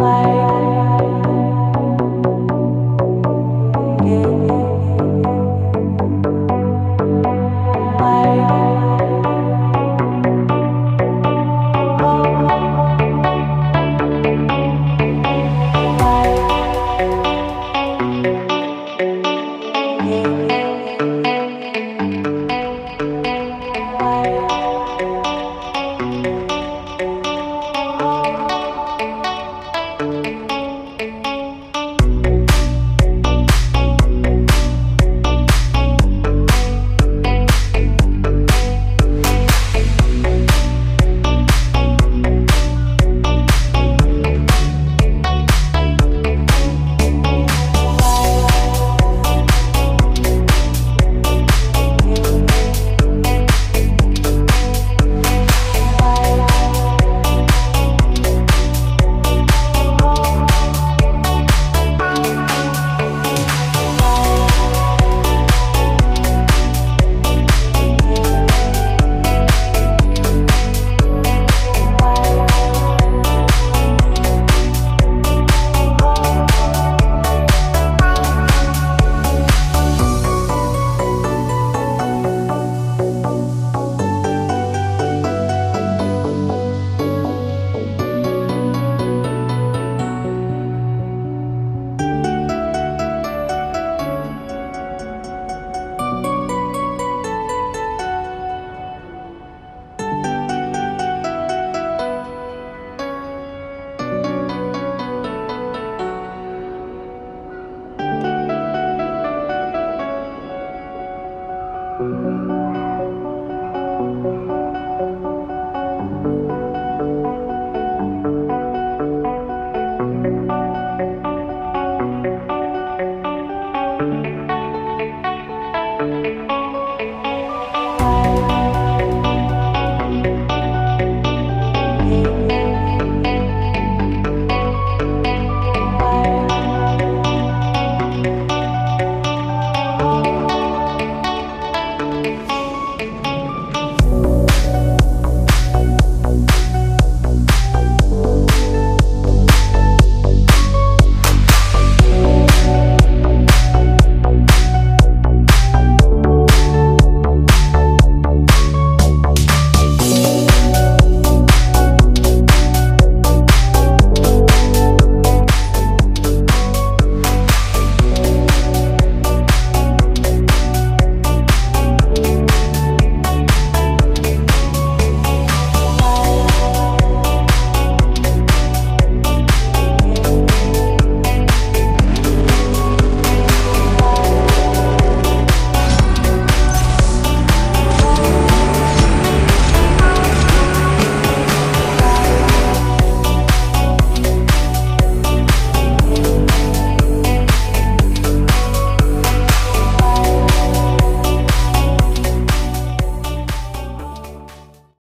like